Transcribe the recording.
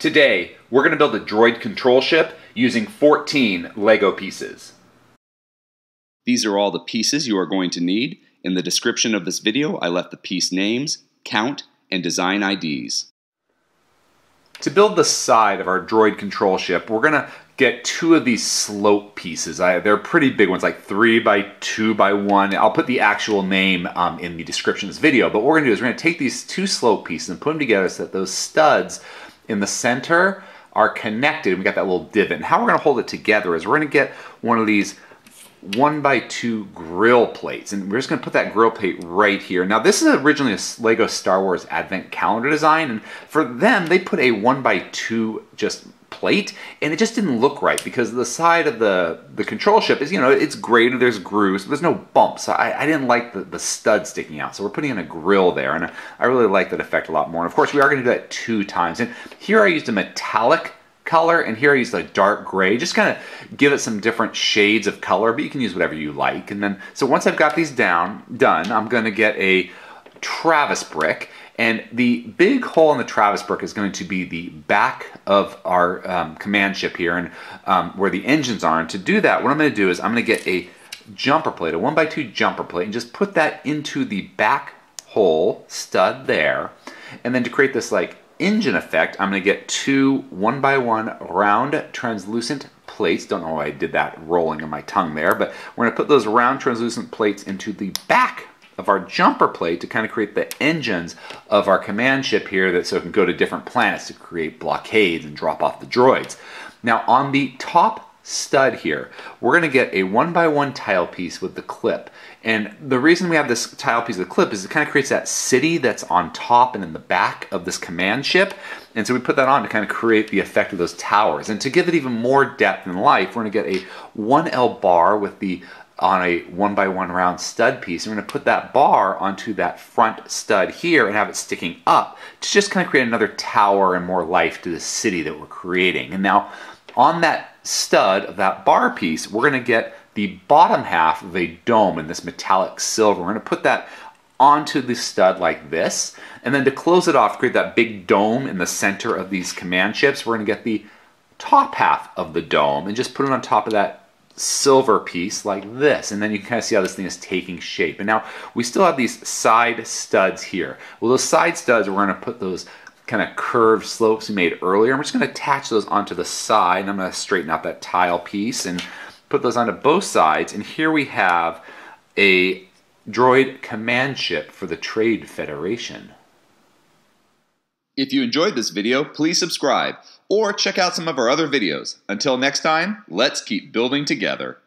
Today, we're going to build a droid control ship using 14 LEGO pieces. These are all the pieces you are going to need. In the description of this video, I left the piece names, count, and design IDs. To build the side of our droid control ship, we're going to get two of these slope pieces. They're pretty big ones, like 3 by 2 by 1. I'll put the actual name in the description of this video, but what we're going to do is we're going to take these two slope pieces and put them together so that those studs in the center are connected. We got that little divot. And how we're going to hold it together is we're going to get one of these 1 by 2 grill plates, and we're just going to put that grill plate right here. Now, this is originally a LEGO Star Wars Advent Calendar design, and for them, they put a 1 by 2 just plate, and it just didn't look right because the side of the control ship is, you know, it's graded, there's grooves, so there's no bumps. So I didn't like the stud sticking out, so we're putting in a grill there, and I really like that effect a lot more. And of course, we are going to do that 2 times. And here I used a metallic color, and here I use the dark gray, just kind of give it some different shades of color, but you can use whatever you like. And then, so once I've got these done, I'm going to get a Travis brick, and the big hole in the Travis brick is going to be the back of our command ship here, and where the engines are. And to do that, what I'm going to do is I'm going to get a jumper plate, a 1 by 2 jumper plate, and just put that into the back hole stud there. And then to create this like engine effect, I'm going to get 2 1 by 1 round translucent plates. Don't know why I did that rolling on my tongue there, but we're going to put those round translucent plates into the back of our jumper plate to kind of create the engines of our command ship here, that so it can go to different planets to create blockades and drop off the droids. Now, on the top stud here, we're going to get a 1 by 1 tile piece with the clip. And the reason we have this tile piece with the clip is it kind of creates that city that's on top and in the back of this command ship. And so we put that on to kind of create the effect of those towers. And to give it even more depth and life, we're going to get a 1L bar with the on a 1 by 1 round stud piece. And we're going to put that bar onto that front stud here and have it sticking up to just kind of create another tower and more life to the city that we're creating. And now, on that stud of that bar piece, we're going to get the bottom half of a dome in this metallic silver. We're going to put that onto the stud like this, and then to close it off, create that big dome in the center of these command ships. We're going to get the top half of the dome and just put it on top of that silver piece like this, and then you can kind of see how this thing is taking shape. And now we still have these side studs here. Well, those side studs, we're going to put those kind of curved slopes we made earlier. I'm just going to attach those onto the side, and I'm going to straighten out that tile piece and put those onto both sides. And here we have a droid command ship for the Trade Federation. If you enjoyed this video, please subscribe or check out some of our other videos. Until next time, let's keep building together.